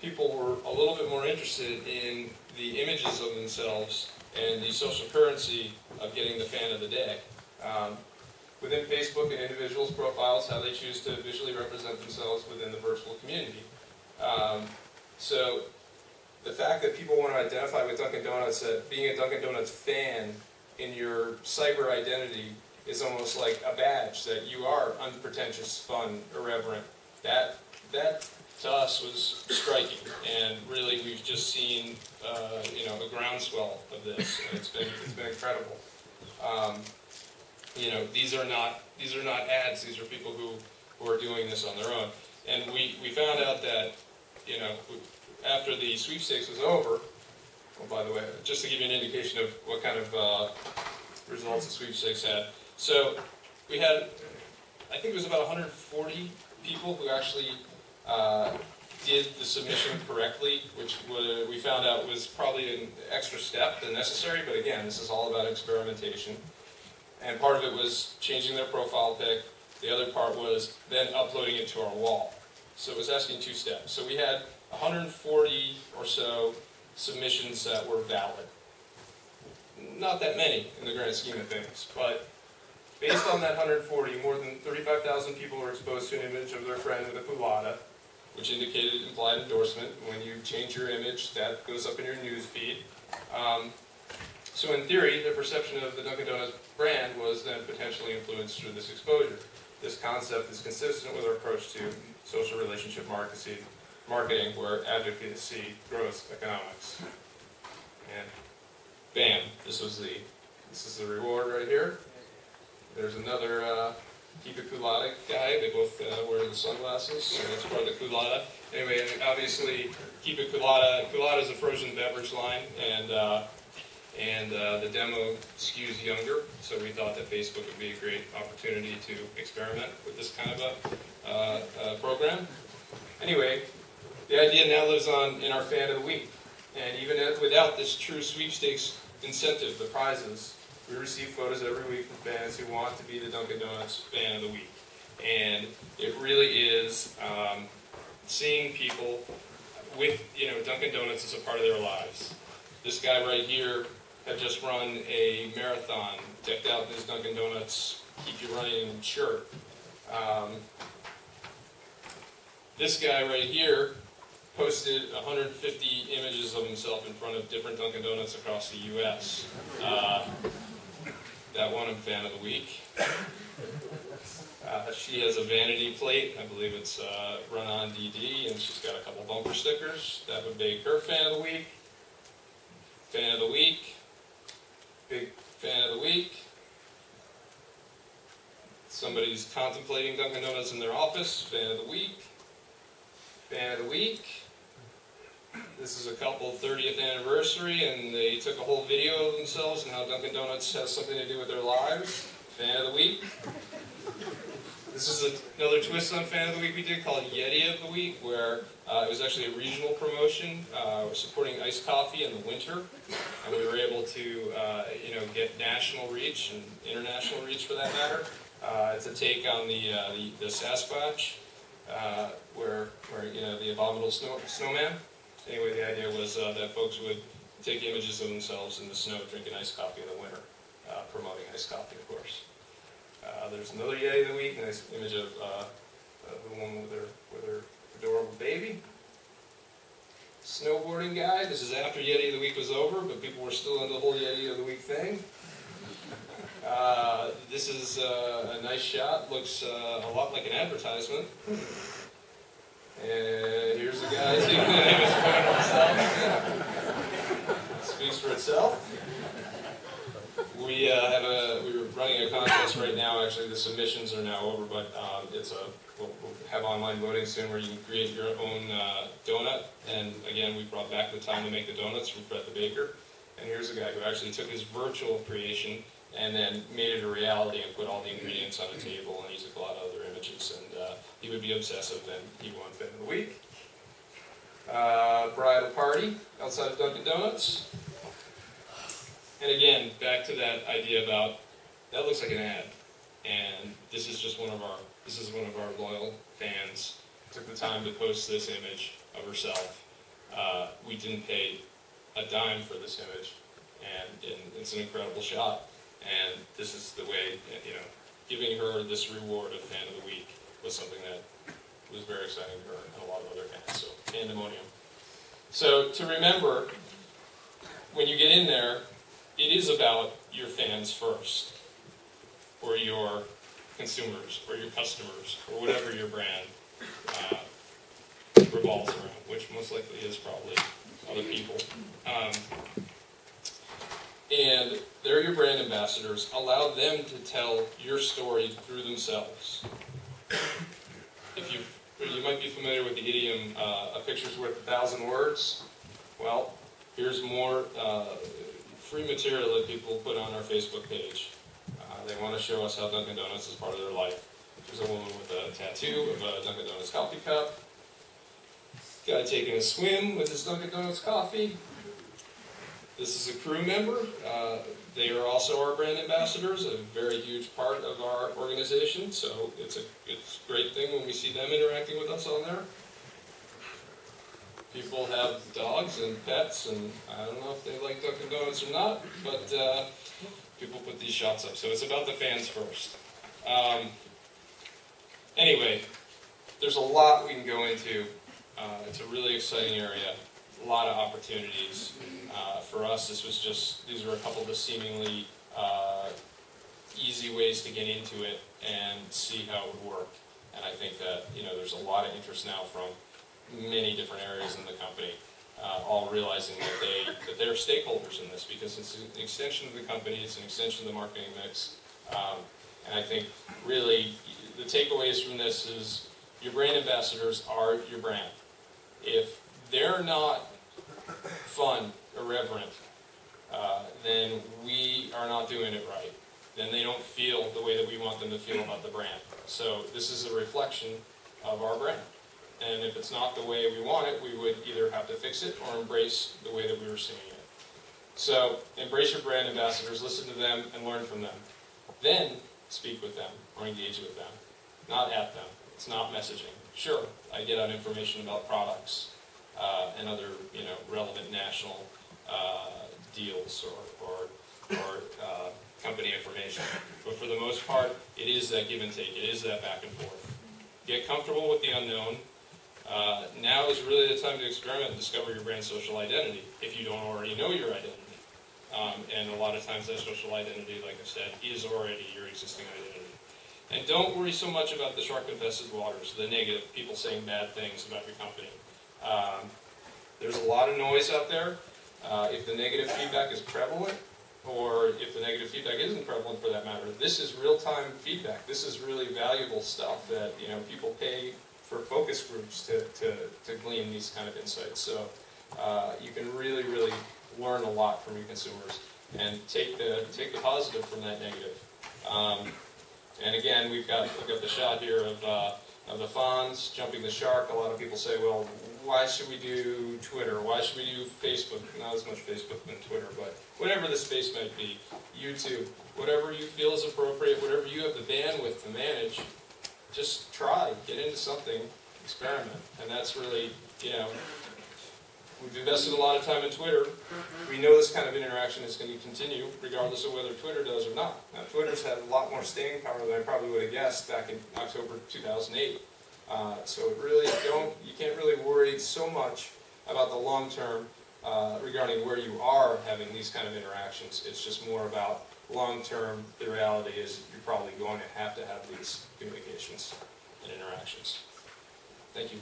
people were a little bit more interested in the images of themselves and the social currency of getting the fan of the day. Within Facebook, an individual's profiles, how they choose to visually represent themselves within the virtual community. So the fact that people want to identify with Dunkin' Donuts, that being a Dunkin' Donuts fan in your cyber identity is almost like a badge that you are unpretentious, fun, irreverent. That to us was striking, and really we've just seen a groundswell of this. And it's been incredible. These are not ads. These are people who are doing this on their own. And we found out that after the sweepstakes was over. Oh, by the way, just to give you an indication of what kind of results the sweepstakes had. So we had, I think it was about 140 people who actually did the submission correctly, which we found out was probably an extra step than necessary. But again, this is all about experimentation. And part of it was changing their profile pic. The other part was then uploading it to our wall. So it was asking two steps. So we had 140 or so submissions that were valid. Not that many in the grand scheme of things, but based on that 140, more than 35,000 people were exposed to an image of their friend with a culotta, which indicated implied endorsement. When you change your image, that goes up in your news feed. So in theory, the perception of the Dunkin' Donuts brand was then potentially influenced through this exposure. This concept is consistent with our approach to social relationship marketing, where advocacy grows economics. And bam, this is the reward right here. There's another Keep It Coolatta guy. They both wear the sunglasses, so that's part of the culotta. Anyway, obviously, Keep It Coolatta. Culotta is a frozen beverage line, and the demo skews younger, so we thought that Facebook would be a great opportunity to experiment with this kind of a program. Anyway, the idea now lives on in our Fan of the Week. And even without this true sweepstakes incentive, the prizes, we receive photos every week from fans who want to be the Dunkin' Donuts Fan of the Week. And it really is seeing people with, Dunkin' Donuts as a part of their lives. This guy right here had just run a marathon, decked out in his Dunkin' Donuts Keep You Running shirt. This guy right here posted 150 images of himself in front of different Dunkin' Donuts across the U.S. That one I'm Fan of the Week. She has a vanity plate. I believe it's Run On DD, and she's got a couple bumper stickers. That would make her Fan of the Week. Fan of the Week. Big Fan of the Week. Somebody's contemplating Dunkin' Donuts in their office. Fan of the Week. Fan of the Week. This is a couple 30th anniversary, and they took a whole video of themselves and how Dunkin' Donuts has something to do with their lives. Fan of the Week. This is another twist on Fan of the Week we did called Yeti of the Week, where it was actually a regional promotion. We're supporting iced coffee in the winter, and we were able to get national reach and international reach for that matter. It's a take on the Sasquatch. Where the abominable snowman. Anyway, the idea was that folks would take images of themselves in the snow, drinking iced coffee in the winter, promoting iced coffee, of course. There's another Yeti of the Week, nice image of the woman with her adorable baby. Snowboarding guy. This is after Yeti of the Week was over, but people were still into the whole Yeti of the Week thing. This is a nice shot, looks a lot like an advertisement. And here's the guy taking the image of himself. Speaks for itself. We were running a contest right now, actually the submissions are now over, but we'll have online voting soon where you can create your own donut. And again, we brought back the time to make the donuts from Fred the Baker. And here's a guy who actually took his virtual creation and then made it a reality and put all the ingredients on a table, and he took a lot of other images, and he would be obsessive, and he won Fan of the Week. Bridal party outside of Dunkin' Donuts. And again, back to that idea about, that looks like an ad, and this is just one of our loyal fans, took the time to post this image of herself We didn't pay a dime for this image, and it's an incredible shot. And this is the way, you know, giving her this reward of Fan of the Week was something that was very exciting to her and a lot of other fans. So, pandemonium. So, to remember, when you get in there, it is about your fans first, or your consumers, or your customers, or whatever your brand revolves around, which most likely is probably other people. And they're your brand ambassadors. Allow them to tell your story through themselves. If you might be familiar with the idiom, a picture's worth 1,000 words. Well, here's more free material that people put on our Facebook page. They want to show us how Dunkin' Donuts is part of their life. There's a woman with a tattoo of a Dunkin' Donuts coffee cup. Guy taking a swim with his Dunkin' Donuts coffee. This is a crew member. They are also our brand ambassadors, a very huge part of our organization, so it's a great thing when we see them interacting with us on there. People have dogs and pets, and I don't know if they like Dunkin' Donuts or not, but people put these shots up, so it's about the fans first. Anyway, there's a lot we can go into. It's a really exciting area. A lot of opportunities. For us, this was just, these were a couple of the seemingly easy ways to get into it and see how it would work. And I think that, you know, there's a lot of interest now from many different areas in the company, all realizing that they're stakeholders in this, because it's an extension of the company, it's an extension of the marketing mix. And I think really the takeaways from this is your brand ambassadors are your brand. If they're not fun, irreverent, then we are not doing it right. Then they don't feel the way that we want them to feel about the brand. So this is a reflection of our brand. And if it's not the way we want it, we would either have to fix it or embrace the way that we were seeing it. So embrace your brand ambassadors, listen to them and learn from them. Then speak with them or engage with them, not at them. It's not messaging. Sure, I get out information about products and other, you know, relevant national deals or company information. But for the most part, it is that give and take. It is that back and forth. Get comfortable with the unknown. Now is really the time to experiment and discover your brand's social identity, if you don't already know your identity. And a lot of times that social identity, like I said, is already your existing identity. And don't worry so much about the shark-infested waters, the negative, people saying bad things about your company. There's a lot of noise out there. If the negative feedback is prevalent, or if the negative feedback isn't prevalent for that matter, this is real-time feedback. This is really valuable stuff that, you know, people pay for focus groups to glean these kind of insights. So you can really, really learn a lot from your consumers and take the positive from that negative. And again, we've got the shot here of the Fonz jumping the shark. A lot of people say, well, why should we do Twitter? Why should we do Facebook? Not as much Facebook than Twitter, but whatever the space might be, YouTube, whatever you feel is appropriate, whatever you have the bandwidth to manage, just try, get into something, experiment. And that's really, you know, we've invested a lot of time in Twitter. We know this kind of interaction is going to continue, regardless of whether Twitter does or not. Now, Twitter's had a lot more staying power than I probably would have guessed back in October 2008. So it really you can't really worry so much about the long term regarding where you are having these kind of interactions. It's just more about long term. The reality is you're probably going to have these communications and interactions. Thank you.